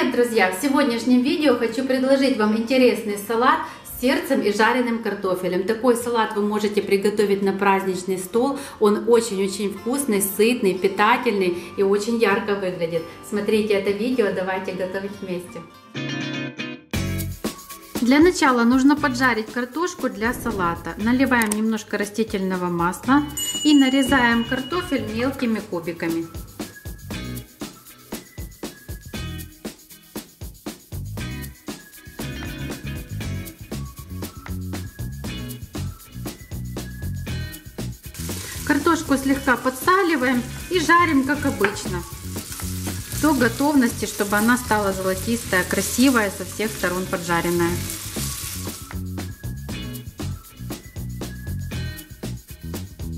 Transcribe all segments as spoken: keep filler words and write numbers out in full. Привет, друзья! В сегодняшнем видео хочу предложить вам интересный салат с сердцем и жареным картофелем. Такой салат вы можете приготовить на праздничный стол. Он очень-очень вкусный, сытный, питательный и очень ярко выглядит. Смотрите это видео, давайте готовить вместе. Для начала нужно поджарить картошку для салата. Наливаем немножко растительного масла и нарезаем картофель мелкими кубиками. Картошку слегка подсаливаем и жарим, как обычно, до готовности, чтобы она стала золотистая, красивая, со всех сторон поджаренная.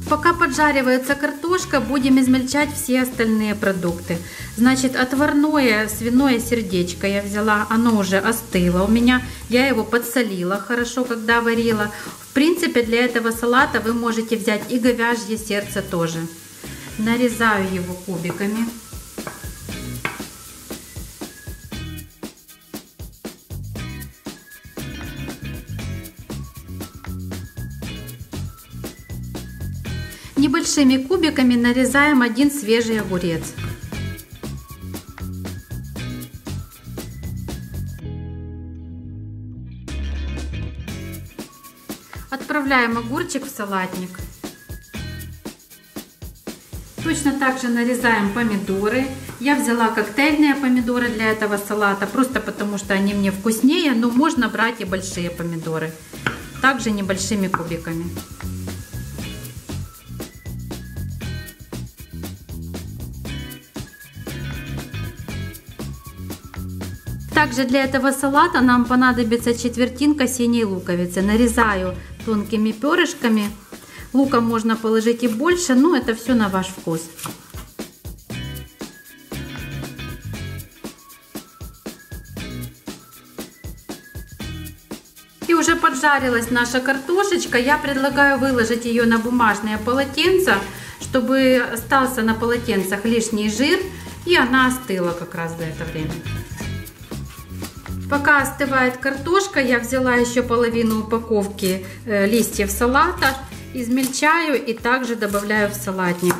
Пока поджаривается картошка, будем измельчать все остальные продукты. Значит, отварное свиное сердечко я взяла, оно уже остыло у меня, я его подсолила хорошо, когда варила. В принципе, для этого салата вы можете взять и говяжье сердце тоже. Нарезаю его кубиками. Небольшими кубиками нарезаем один свежий огурец. Отправляем огурчик в салатник. Точно так же нарезаем помидоры. Я взяла коктейльные помидоры для этого салата, просто потому что они мне вкуснее, но можно брать и большие помидоры. Также небольшими кубиками. Также для этого салата нам понадобится четвертинка синей луковицы. Нарезаю тонкими перышками. Лука можно положить и больше, но это все на ваш вкус. И уже поджарилась наша картошечка. Я предлагаю выложить ее на бумажное полотенце, чтобы остался на полотенцах лишний жир, и она остыла как раз за это время. Пока остывает картошка, я взяла еще половину упаковки листьев салата, измельчаю и также добавляю в салатник.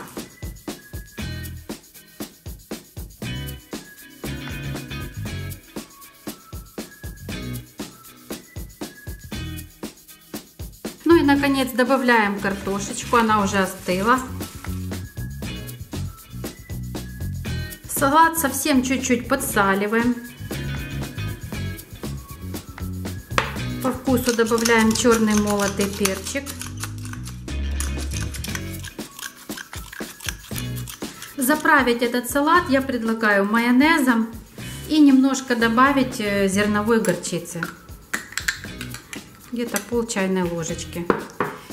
Ну и наконец добавляем картошечку, она уже остыла. Салат совсем чуть-чуть подсаливаем. По вкусу добавляем черный молотый перчик. Заправить этот салат я предлагаю майонезом и немножко добавить зерновой горчицы. Где-то пол чайной ложечки.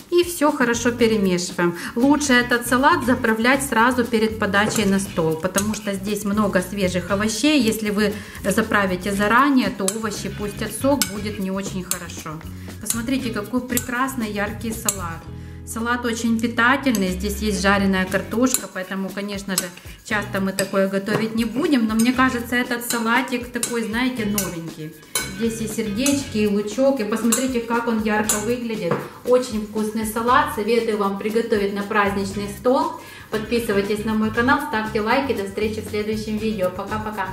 И все хорошо перемешиваем. Лучше этот салат заправлять сразу перед подачей на стол, потому что здесь много свежих овощей. Если вы заправите заранее, то овощи пустят сок, будет не очень хорошо. Посмотрите, какой прекрасный яркий салат. Салат очень питательный, здесь есть жареная картошка, поэтому, конечно же, часто мы такое готовить не будем, но мне кажется, этот салатик такой, знаете, новенький. Здесь и сердечки, и лучок, и посмотрите, как он ярко выглядит. Очень вкусный салат, советую вам приготовить на праздничный стол. Подписывайтесь на мой канал, ставьте лайки, до встречи в следующем видео. Пока-пока!